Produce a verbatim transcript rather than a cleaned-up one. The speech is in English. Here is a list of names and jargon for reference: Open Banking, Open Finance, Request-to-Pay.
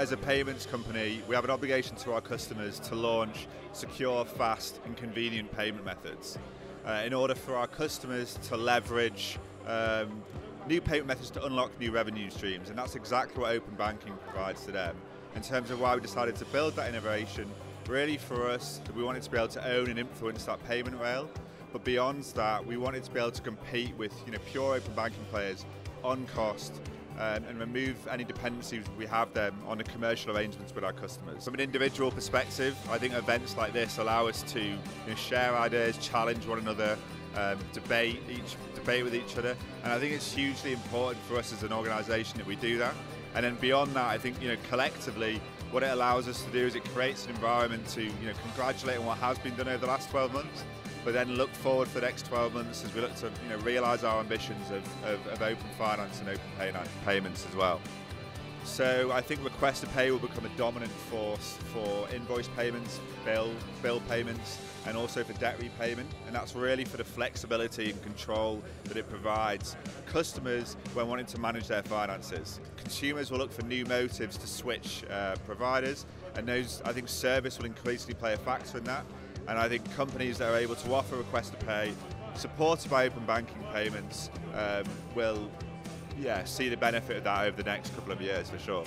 as a payments company, we have an obligation to our customers to launch secure, fast, and convenient payment methods uh, in order for our customers to leverage um, new payment methods to unlock new revenue streams. And that's exactly what Open Banking provides to them. In terms of why we decided to build that innovation, really for us, we wanted to be able to own and influence that payment rail. But beyond that, we wanted to be able to compete with you know, pure open banking players on cost um, and remove any dependencies we have them on the commercial arrangements with our customers. From an individual perspective, I think events like this allow us to you know, share ideas, challenge one another, um, debate, each, debate with each other. And I think it's hugely important for us as an organisation that we do that. And then beyond that, I think you know collectively, what it allows us to do is it creates an environment to you know congratulate on what has been done over the last twelve months, but then look forward for the next twelve months as we look to you know realise our ambitions of, of, of open finance and open pay payments as well. So I think Request-to-Pay will become a dominant force for invoice payments, bill, bill payments, and also for debt repayment. And that's really for the flexibility and control that it provides customers when wanting to manage their finances. Consumers will look for new motives to switch uh, providers, and those, I think service will increasingly play a factor in that. And I think companies that are able to offer Request-to-Pay, supported by open banking payments, um, will Yeah, see the benefit of that over the next couple of years for sure.